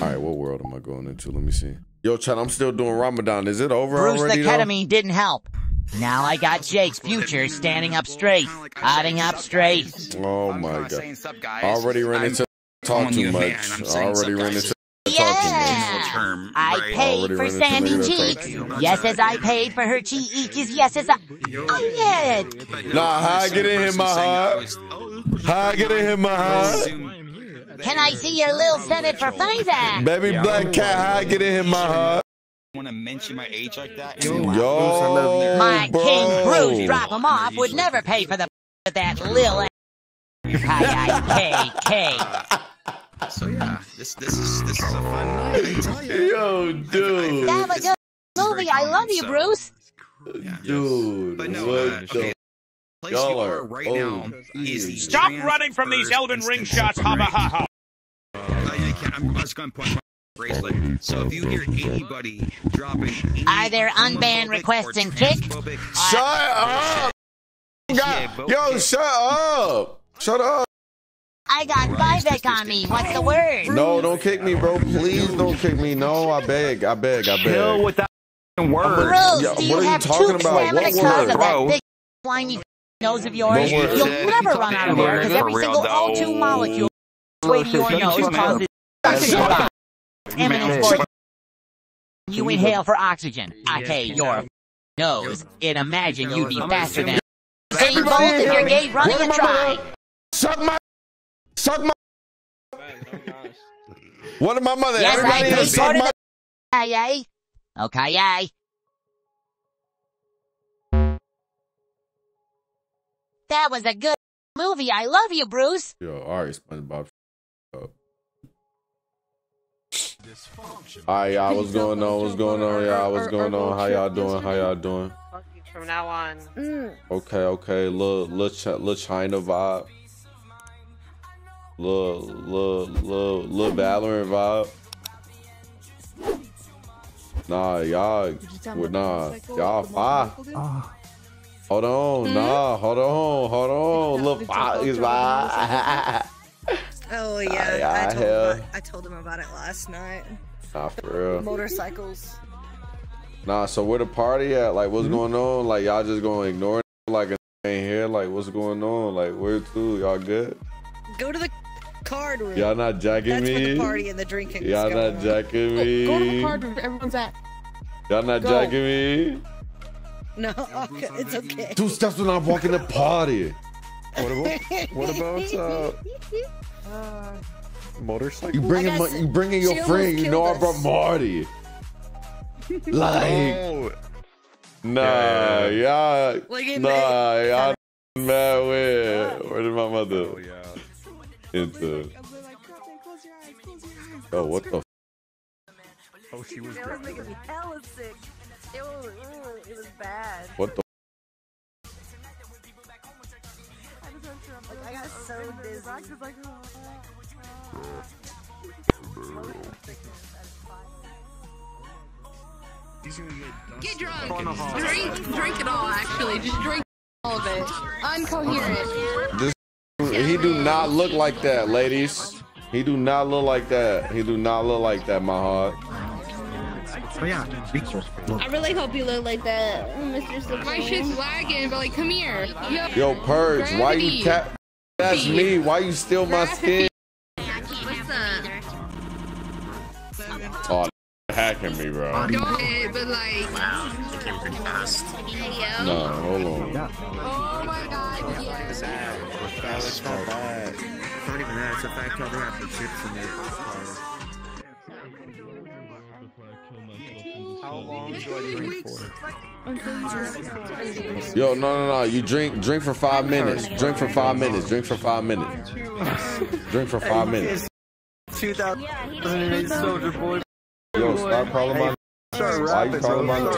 All right, what world am I going into? Let me see. Yo, Chad, I'm still doing Ramadan. Is it over already, Bruce, the ketamine didn't help. Now I got Jake's future standing up straight, hiding up straight. Oh, my God. Already ran into talk too much. Already ran into yeah. I paid for Sandy Cheeks. Yes, as I paid for her cheekies. Yes, as I. Oh, yeah. Nah, how I get in here, my heart? How I get in here, my heart? Can I see your little Senate for Pfizer? Baby Black Cat, how I get in here, my heart? Want to mention my age like that? Yo, my bro. King Bruce Drop Em Off would never pay for the with that lil ass. I-I-K-K. So yeah, this is a fun night, I tell you. Yo, dude. That was a good movie. I love you, Bruce. Yeah. Dude, but no, what the... Place you are right now is stop running from these Elden Ring shots, haba ha ha. I'm just going to point my bracelet. So if you hear anybody dropping... Are there unbanned requests in Kick? Shut up! Yo, shut up! Shut up! I got Vivek on me. What's the word? No, don't kick me, bro. Please don't kick me. No, I beg. I beg. I beg. Kill with that word. Bro, do you have two examples of that big whiny nose of yours? You'll never run out of air because every single O2 molecule way to your nose causes... You inhale for oxygen. I take your nose. And imagine you'd be faster than Usain Bolt if you're gay running and try. Suck my. What am my mother? Yes, everybody is suck my. Okay. That was a good movie. I love you, Bruce. Yo, all right, SpongeBob. Alright, y'all, what's going on, y'all, what's going on, how y'all doing, From now on. Okay, little China vibe. Little Valorant vibe. Nah, y'all fire. Hold on, hold on, little fire is vibe. Oh yeah, I told him about it last night. Nah, for real. Motorcycles. Nah, so where the party at? Like, what's going on? Like, y'all just gonna ignore it? Like, ain't here. Like, what's going on? Like, where to? Y'all good? Go to the card room. Y'all not jacking me. That's where the party and the drinking. Y'all not jacking me. Go to the card room. Everyone's at. Y'all not jacking me. No, it's okay. Two steps when I'm walking the party. What about? Motorcycle. You bringing your friend. You know I brought Marty. Like, nah, y'all mad weird. Where did my mother? Oh, yeah. Into. Oh, what the? Oh, she was driving. It was bad. What the? Like, I got so dizzy. Get drunk. Drink it all, actually. Just drink all of it. Incoherent. He do not look like that, ladies. He do not look like that. He do not look like that, my heart. I really hope you look like that, Mr. Slippy. My shit's lagging, but like, come here. Yo, Purge, gravity. Why you tap? That's me. Why you steal my skin? What's up? Oh, hacking me, bro. Go ahead, but like. Wow, it came pretty fast. No, hold on. Oh my God. Yeah. It's not bad. It's not even that. It's a fact that they have the chips in there. How long do I drink for? Yo, no. You drink for 5 minutes. Drink for five minutes. 2008 Soldier Boy. Yo, stop calling my. Why you calling my? What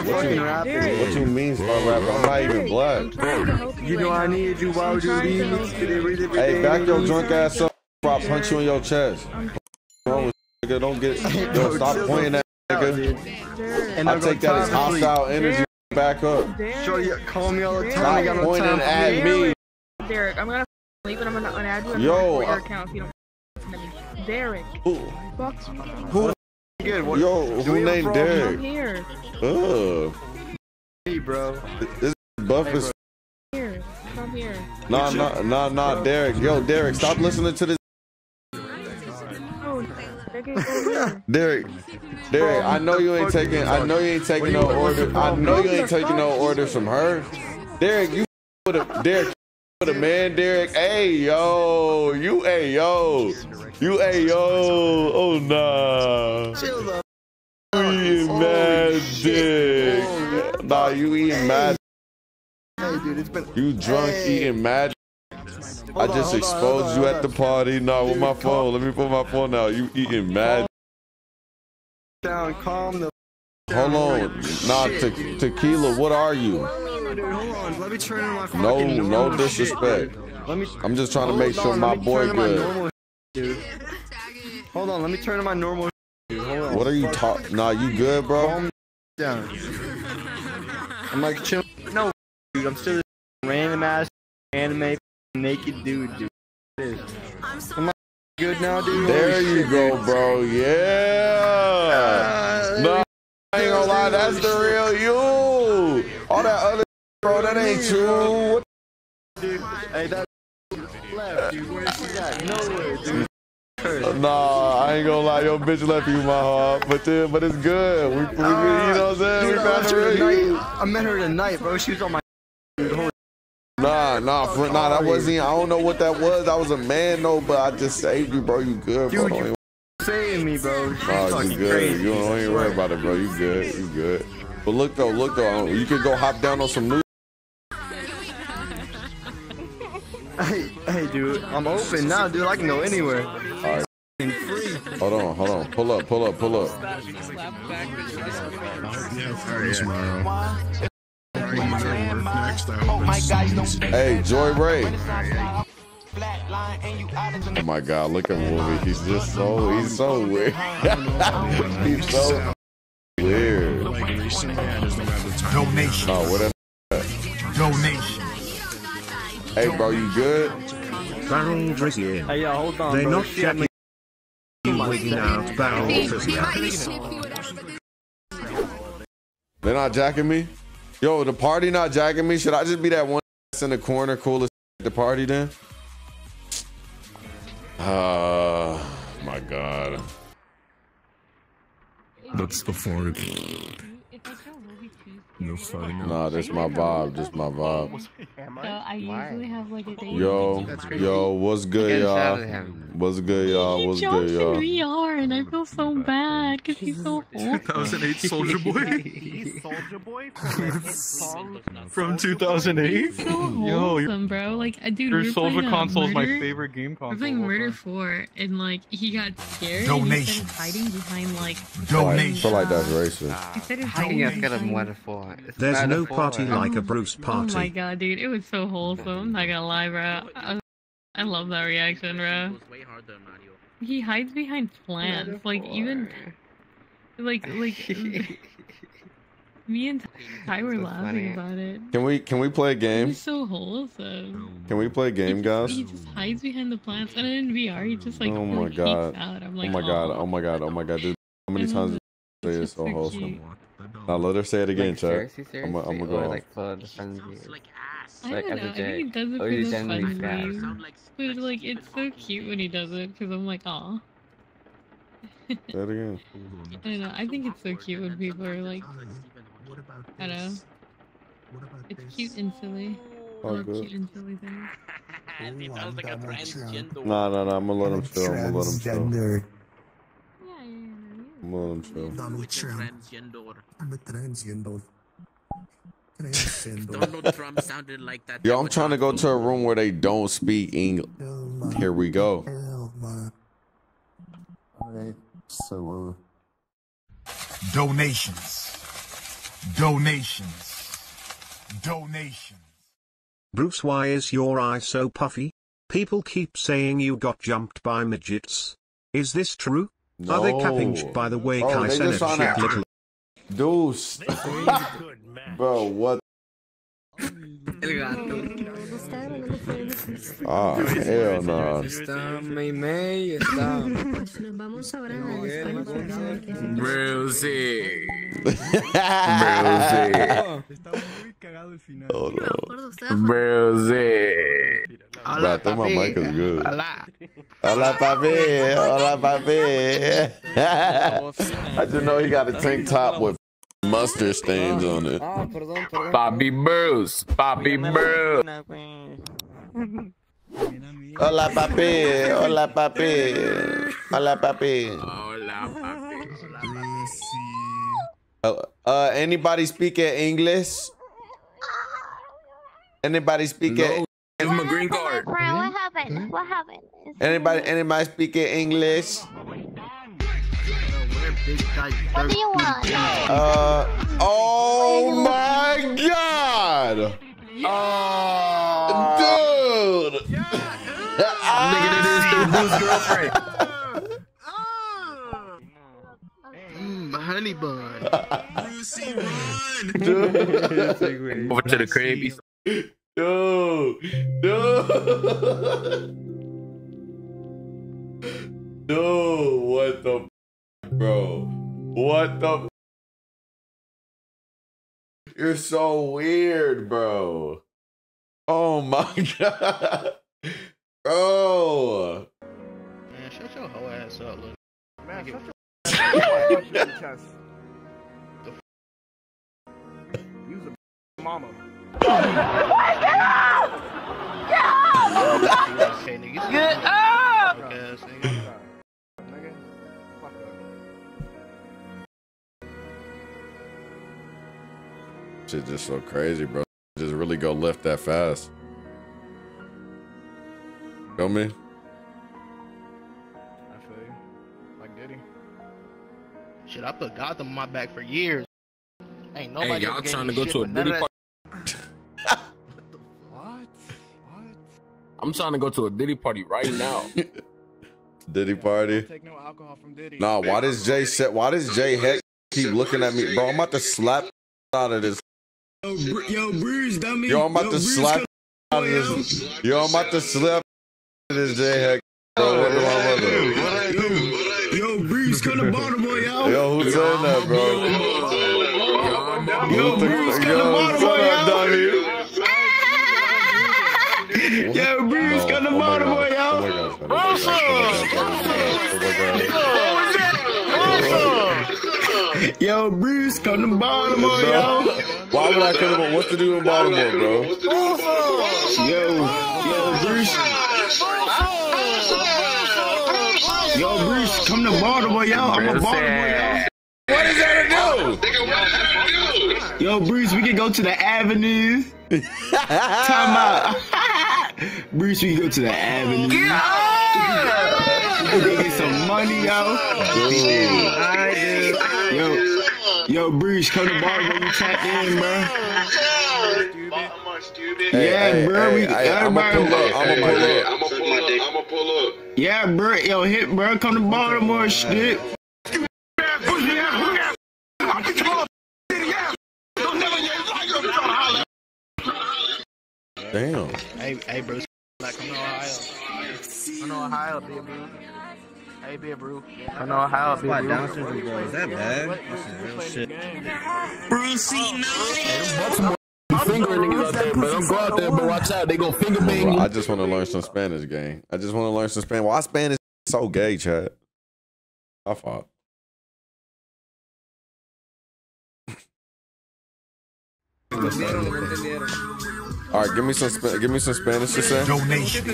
you mean, start rapping? I'm not even black. You know I need you. Why would you leave me? Hey, back your drunk ass up. I'll punch you in your chest. Don't get. Yo, stop pointing that. And I take that as hostile energy. Back up. Sure, you call me all the time. Stop pointing at me. Derek, I'm gonna leave and I'm gonna unadd you. Yo, your account if you don't. Derek. Who? Who? Yo, who named Derek? Here. Oh. Hey, bro. This buff is here. Come here. Nah, Derek. Yo, Derek, stop listening to this. Derek, I know you ain't taking no order. I know you ain't taking no orders from her. Derek, you with a Derek. The man, Derek. Hey, yo, you, hey, yo, you, hey, yo. Oh, nah. Chill the you eating mad dick. Oh, nah, you eating mad. Hey, dude, it's been. You drunk eating mad. I just exposed you at the party. Nah, dude, with my phone. Let me put my phone out. You eating mad. Down, calm the. Hold on. Nah, tequila. What are you? Dude, hold on. Let me turn on my fucking no disrespect. Let me, I'm just trying to make sure my boy good. Dude. Hold on, let me turn on my normal. Dude. Hold on. What are you talking? Nah, you good, bro? Calm down. I'm like chill. No, dude, I'm still this random ass anime naked dude. Am I good now, dude? There you go, bro. Yeah. No, I ain't gonna lie, that's the real you. All that other. Bro, that ain't true. Dude, hey, that left, dude. Where she at? Nowhere, dude. Nah, I ain't gonna lie. Yo, bitch left you, my heart. But then, but it's good. We you know what I'm saying? Dude, we found her. I met her tonight, bro. She was on my dude. Nah, that wasn't even, I don't know what that was. I was a man, though, but I just saved you, bro. You good, bro. Dude, you saved me, bro. Nah, you good. Crazy. You don't even worry about it, bro. You good. You good. But look, though. You could go hop down on some new. Hey, dude, I'm open now, dude. I can go anywhere. All right. Hold on. Pull up. Hey, Joy Ray. Oh my God, look at Wolvie. He's just so, he's so weird. He's so weird. Donation. Oh, what that? Donation. Hey, bro, you good? Barrel Drissier. Hey, yo, hold on, bro. They're not shutting you wigging out, Barrel Drissier. They're not jacking me? Yo, the party not jacking me? Should I just be that one that's in the corner cool as at the party then? My God. That's the foreign. Nah, this my vibe. Yo, what's good, y'all? He jumped in VR and I feel so bad because he's so old. 2008 Soulja Boy? He's Soulja Boy from 2008? So wholesome, bro. Like, dude, your Soulja console is my favorite game console. We're playing Murder 4 and, like, he got scared and he started hiding behind, like... Donation. I feel like that's racist. He started hiding behind... Wonderful. There's no party like a Bruce party. Oh my God, dude, it was so wholesome. Not gonna lie, bro. I love that reaction, bro. He hides behind plants, like even, like. Me and Ty were laughing about it. Can we play a game? He's so wholesome. Can we play a game, guys? He just hides behind the plants, and in VR, he just like. Oh my God. I'm like, oh my God, dude. How many times did you say it's so wholesome? Now let her say it again, Chuck. I'm gonna go on. I don't know. I think he does it for the fun. But like, it's so cute when he does it because I'm like, aw. Say it again. I don't know. I think it's so cute when people are like, I don't know. It's cute and silly. Oh, cute and silly things. Nah. I'm gonna let him chill. I'm a transgender. Donald Trump sounded like that. Yo, I'm trying to go to a room where they don't speak English. Here we go. Alright, so Donations. Bruce, why is your eye so puffy? People keep saying you got jumped by midgets. Is this true? No. Are they capping by the way Kai Cenat shit little? Deuce. Bro, what? Ah, hell no. Está May, está. Nos vamos ahora a Brucey. Está muy cagado el final. Oh no. Brucey. Hola, papi. Hola, papi. Hola, papi. I just know he got a tank top with mustard stains on it. Bobby Bruce. Bobby Bruce. Hola, papi. Hola, papi. Hola, papi. Hola, papi. Anybody speak English? Anybody speak English? Give him a green card. What happened? What happened? Anybody speak English? What do you want? Oh my God! Oh, dude! Yeah, nigga, it is the Bruce girlfriend. Honey bun. Brucey, run! Dude, over to the crib. Dude! Dude, what the? Bro, what the? You're so weird, bro. Oh my God, bro. Man, shut your whole ass up, little. Man, shut your chest. Use a mama. Get up! Get up! Get up! Shit just so crazy, bro. Just really go left that fast. Feel me? I feel you. Like Diddy. Shit, I put Gotham on my back for years. Ain't nobody. Hey, y'all trying to go to a Diddy party? What? What? I'm trying to go to a Diddy party right now. Diddy party. Take no alcohol from Diddy. Nah, why does Jay set? Why does Jay Heck keep looking at me, bro? I'm about to slap out of this. Yo, Bruce, dummy. Yo, I'm about to slap out of this. Yo, I'm about to slap out of this J-Heck. Bro, what do I want to do? Yo, Bruce, come to Baltimore, yo. Yo, who's on that, bro? Yo, Bruce, come to Baltimore, yo. Yo, Bruce, come to Baltimore, yo. Yo, Bruce, come to Baltimore, yo. Why would I come up? What to do in Baltimore, bro? Yo, Bruce. Yo, Bruce, come to Baltimore, yo. I'm a Baltimore, yo. What is that to do? Yo, Bruce, we can go to the Avenue. Time out. Bruce, we can go to the Avenue. We can get some money, yo. Yo, Bruce, come to bar when you tap in, bro. Baltimore, stupid. Yeah, bro, we everybody. I'ma pull up. Yeah, bro, yo, hit, bro, come to Baltimore, shit. Damn. Hey, Bruce, like I'm in Ohio. I'm in Ohio, baby. Hey, be a brew. I know how it be. Is that bad? This is real shit. Brucey, no. Don't go out there, but watch out. They gonna finger bang. I just want to learn some Spanish, gang. I just want to learn some Spanish. Why Spanish is so gay, Chad? I thought. All right, give me some Spanish to say. Donation.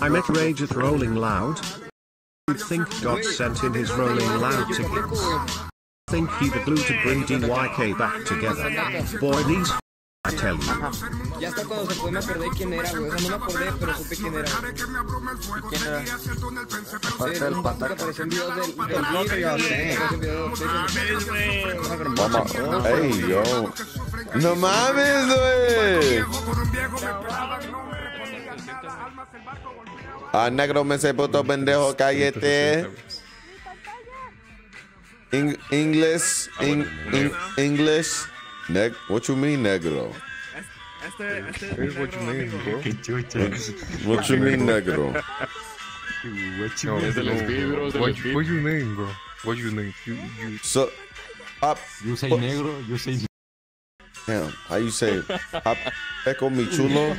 I'm at rage at Rolling Loud. You think God sent in his Rolling Loud tickets? Think he the glue to bring DYK back together? Boy, these I tell you. Hey, yo. No mames, wey. Ah, negro me se puto pendejo, cállate. English. What you mean negro? What you mean, bro? What you mean negro? What you mean, bro? What you mean? You so up. You say negro. You say. Damn. How you say? Up. Echo mi chulo.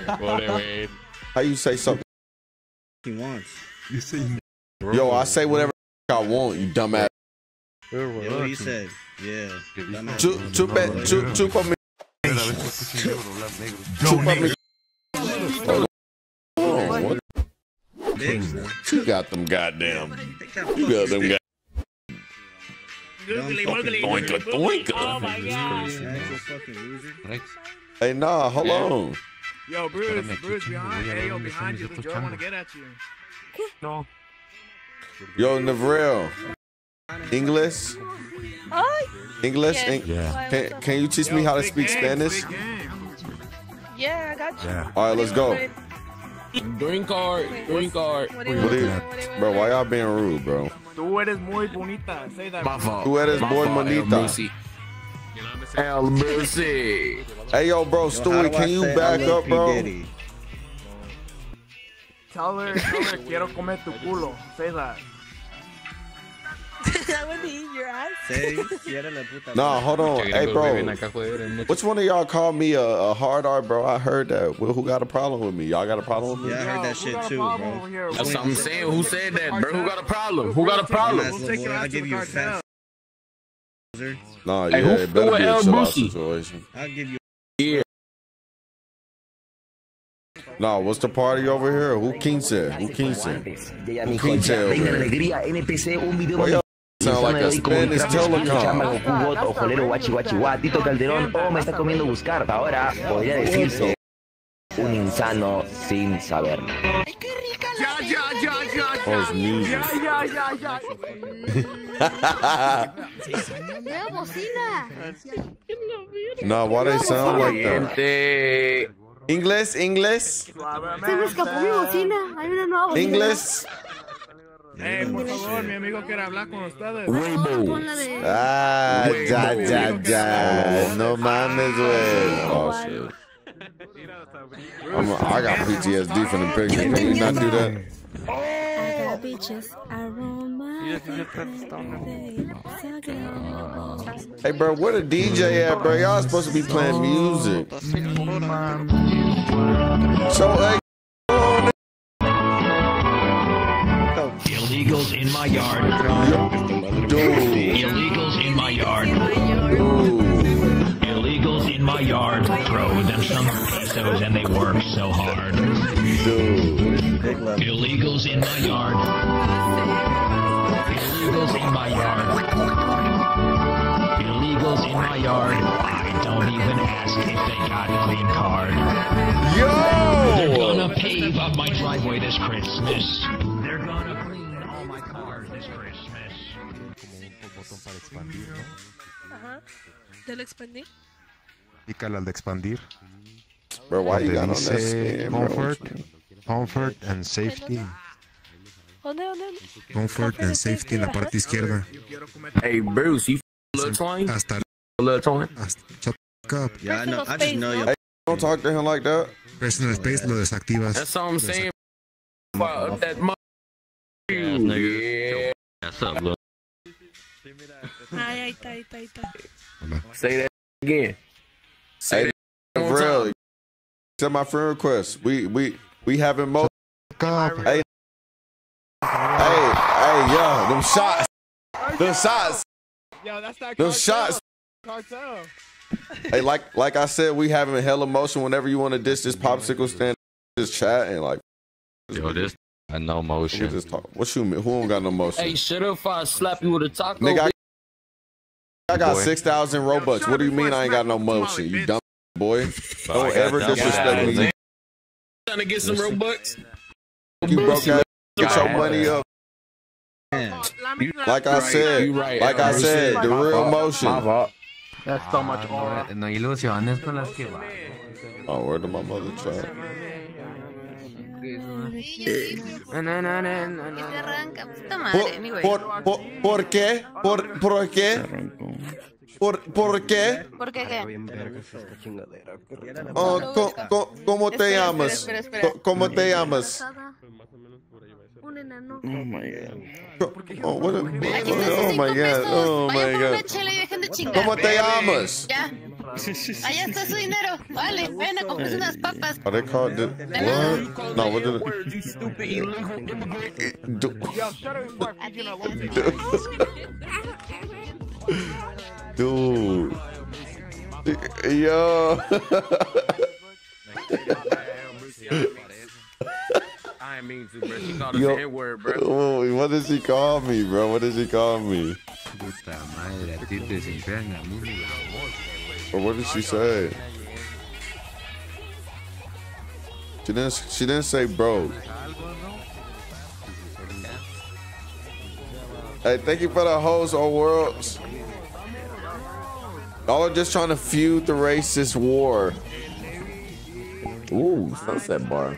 How you say something? He wants. You say. Yo, I say whatever I want. You dumbass. Yeah, what he said. Yeah. Chupa mi. Chupa mi. You got them goddamn. You got them goddamn. Doinka, doinka. Oh my god. Hey, nah, hold on. Yo, Bruce, behind you. Hey, yo, behind you. The girl want to get at you. No. Yo, Navril. English? English? Yeah. Can you teach me how to speak Spanish? Yeah, I got you. Yeah. All right, let's go. Green card. What is, bro, why y'all being rude, bro? Tú eres muy bonita. Say that. Tú eres muy bonita. El Brucey. Hey, yo, bro, Stewie, can you back up, bro? Tell her, quiero comer tu culo. Say that. I want to eat your ass. Nah, hold on. Hey, bro. Which one of y'all called me a hard art, bro? I heard that. Who got a problem with me? Y'all got a problem with me? Yeah, I heard that shit too, bro. That's what I'm saying. Who said that, bro? Who got a problem? Who got a problem? I'll give you a fast. Nah, yeah, it better be a chill-out situation. I'll give you a yeah. Nah, what's the party over here? Who King said? Sound like a Spanish telecom. O jolero guachi Tito Calderón. Oh, me está comiendo buscar. Ahora podría decirse un insano sin saber. Nah, why they sound like that? English. Se me escapó mi bocina. Hay una nueva bocina. English. Hey, por favor, mi amigo quiere hablar con ustedes. Ah, ya. No mames, güey. Oh, shit. I got PTSD from the picture. Can we not do that? Hey, bro, where the DJ at, bro? Y'all supposed to be playing music. So, hey. Illegals in my yard. Illegals in my yard. Illegals in my yard. Throw them some pesos and they work so hard. Illegals in my yard. Illegals in my yard. Illegals in my yard. I don't even ask if they got a clean card. Yo! They're gonna pave up my driveway this Christmas. They're gonna clean. Ajá. Del expandir. Pícala al de expandir. Bro, why you got on that skin, comfort and safety. Comfort and safety en la parte izquierda. Hey, Bruce, you f***ing Shut up. Yeah, no, I just know you. Hey, don't talk to him like that. Personal space lo desactivas. That's all I'm saying. Fuck that mother. Yeah. That's up, look. Ahí está. Say that again. Say that really. Send my friend request. We having most. Hey, yo, them shots. Yo, that's not them shots. Cartel. Hey, like I said, we having hella motion. Whenever you want to dish this popsicle stand, just chat and like. Yo, this. And no motion. What you mean? Who don't got no motion? Hey, shut up! I slap you with a taco. Nigga, I got 6,000 Robux. What do you mean I ain't got no motion? You dumb boy. Don't ever disrespect me. Trying to get some Robux. You broke out. Get your money up. Like I said, the real motion. That's so much honor. Oh, where did my mother try? No. ¿Por qué? ¿Por qué? ¿Por qué qué? ¿Cómo te llamas? Espera. ¿Cómo te llamas? Un enano. Oh my god. Oh my god. Una chela y dejen de chingar. ¿Cómo te llamas? Ya. Allá está su dinero. Vale, ven a comprar unas papas. Are they called the... What? No, what did it... You stupid illegal immigrant. Dude. Yo. I mean, bro. She thought it was a hit word, bro. Oh, what does he call me, bro? What does he call me? Or what did she say? She didn't say bro. Hey, thank you for the host, all worlds. Y'all are just trying to feud the racist war. Ooh, sunset bar.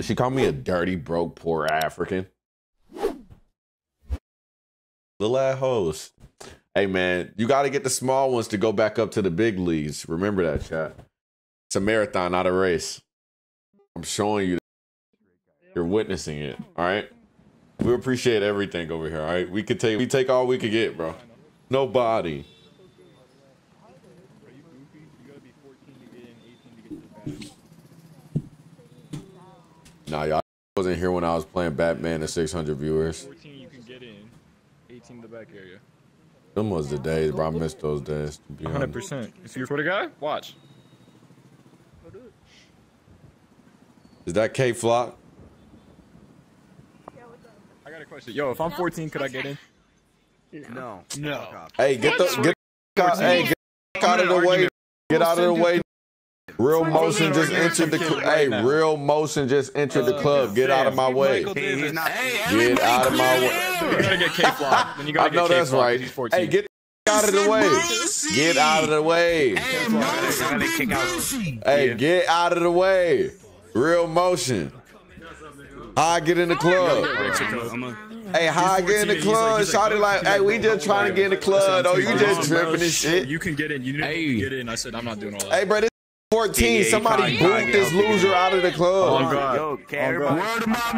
She called me a dirty, broke, poor African. Little ass hoes. Hey man, you got to get the small ones to go back up to the big leagues. Remember that, chat. It's a marathon, not a race. I'm showing you. You're witnessing it. All right. We appreciate everything over here. All right. We take all we could get, bro. Nobody. Nah, y'all wasn't here when I was playing Batman at 600 viewers. 14 you can get in, 18 the back area. Them was the days, bro. I missed those days. 100%. If you're for the guy, watch. Is that K Flock? I got a question. Yo, if I'm 14, could I get in? No. Hey, get out of the way. Get out of the way. Real Motion just entered the club. Hey, Real Motion just entered the club. Get out of my way. Get out of my way. You gotta get K-Flop. I know that's right. Hey, get out of the way. Get out of the way. Hey, get out of the way. Real Motion. I get in the club. Hey, how I get in the club? Shawty like, hey, we just trying to get in the club. Oh, you just tripping and shit. You can get in. You didn't get in. I said I'm not doing all that. Hey, bro. 14, somebody boot this loser out of the club. Oh, God. Yo, word of my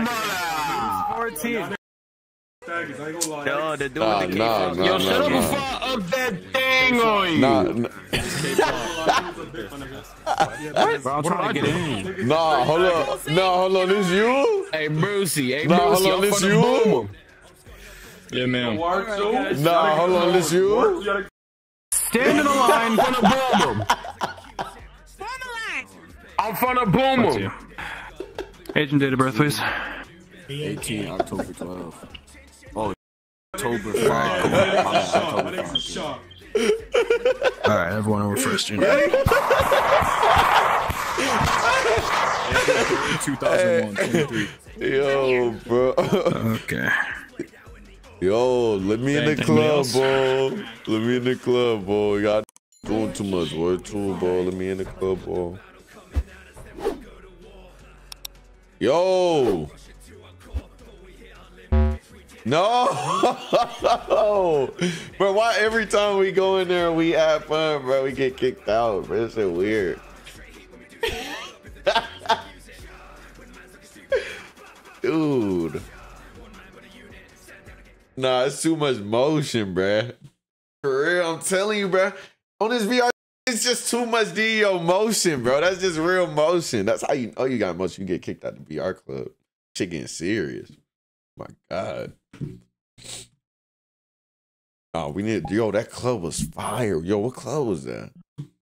mother. 14. Yo, the dude with the K-Flop. Yo, shut up before I up that thing on you. Nah. I'm trying to get in. Nah, hold up. Nah, hold on. This you? Hey, Brucey. Hey, Brucey. Nah, hold on. This you? Yeah, man. Nah, hold on. This you? Stand in the line for the bomb. I'm from a boomer. Agent, date of birth, please. 18 October 12. Oh, October 5. All right, everyone over first. You know. Hey. 2001, 23. Yo, bro. Okay. Yo, let me in the club, bro. Let me in the club, bro. Y'all doing too much work, too, bro. Let me in the club, bro. Yo! No! Bro, why every time we go in there we have fun, bro? We get kicked out, bro. It's so weird. Dude. Nah, it's too much motion, bro. For real, I'm telling you, bro. On this VR, it's just too much DEO motion, bro. That's just Real Motion. That's how you know you got motion. You get kicked out of the VR club. Shit getting serious. My God. Oh, we need... Yo, that club was fire. Yo, what club was that?